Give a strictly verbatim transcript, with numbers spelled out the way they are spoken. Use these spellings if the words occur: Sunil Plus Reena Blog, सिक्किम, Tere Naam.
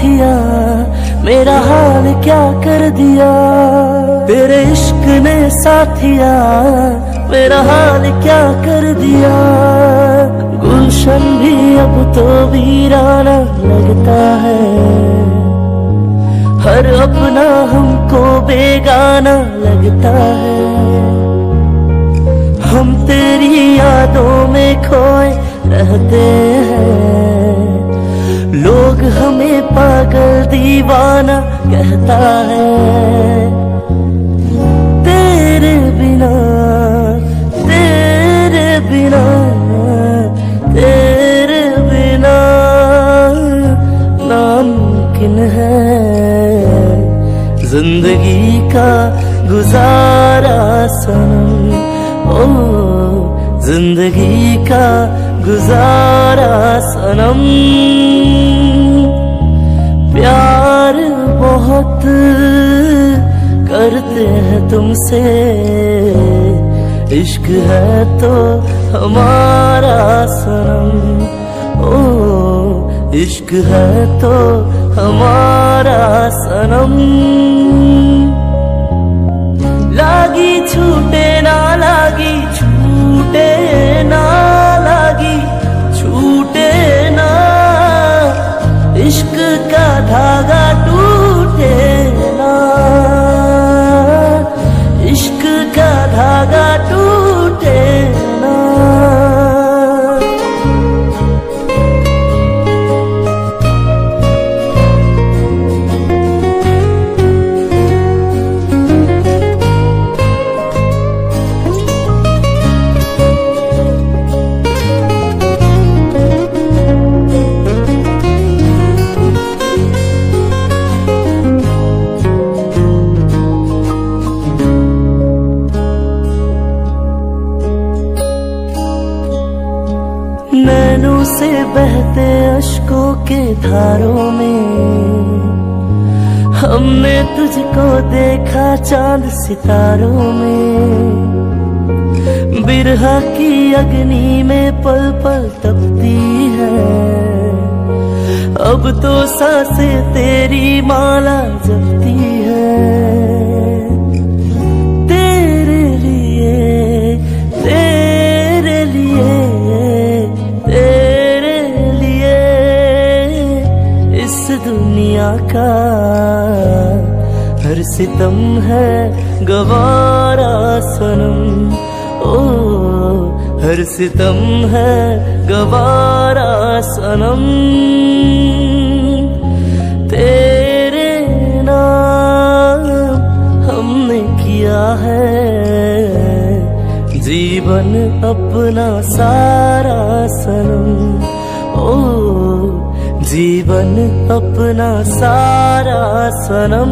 दिया, मेरा हाल क्या कर दिया। तेरे इश्क ने साथिया, मेरा हाल क्या कर दिया। गुलशन भी अब तो वीराना लगता है, हर अपना हमको बेगाना लगता है। हम तेरी यादों में खोए रहते हैं, लोग हमें पागल दीवाना कहता है। तेरे बिना, तेरे बिना, तेरे बिना नामुमकिन है जिंदगी का गुजारा सनम, ओ जिंदगी का गुजारा सनम। प्यार बहुत करते हैं तुमसे, इश्क है तो हमारा सनम, ओ इश्क है तो हमारा सनम। लागी छूटे ना, लागी छूटे ना, लागी छूटे ना, इश्क का धागा टूटे ना, इश्क का धागा टूटे ना। नैनों से बहते अश्कों के धारों में हमने तुझको देखा, चांद सितारों में। बिरहा की अग्नि में पल पल तपती है, अब तो सांसें तेरी माला जपती है। तेरे लिए, तेरे लिए, दुनिया का हर सितम है गवारा सनम, ओ हर सितम है गवारा सनम। तेरे नाम हमने किया है जीवन अपना सारा सनम, ओ जीवन अपना सारा सनम।